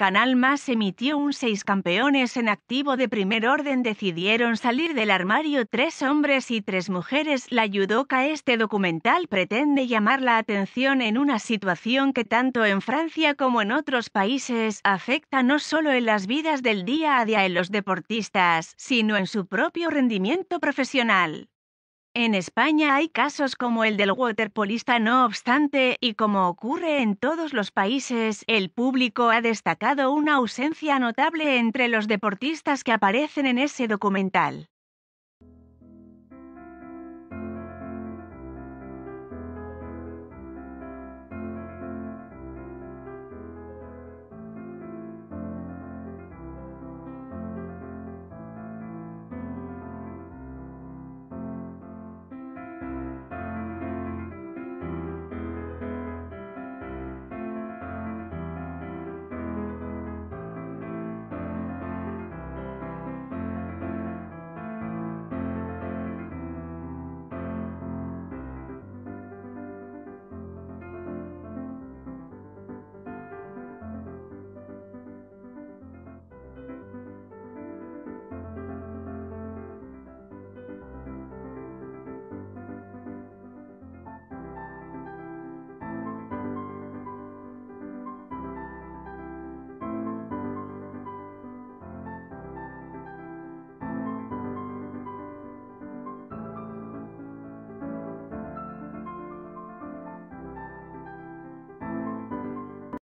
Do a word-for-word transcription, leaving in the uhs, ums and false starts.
Canal Más emitió un seis campeones en activo de primer orden decidieron salir del armario tres hombres y tres mujeres. La judoka este documental pretende llamar la atención en una situación que tanto en Francia como en otros países afecta no solo en las vidas del día a día en los deportistas, sino en su propio rendimiento profesional. En España hay casos como el del waterpolista, no obstante, y como ocurre en todos los países, el público ha destacado una ausencia notable entre los deportistas que aparecen en ese documental.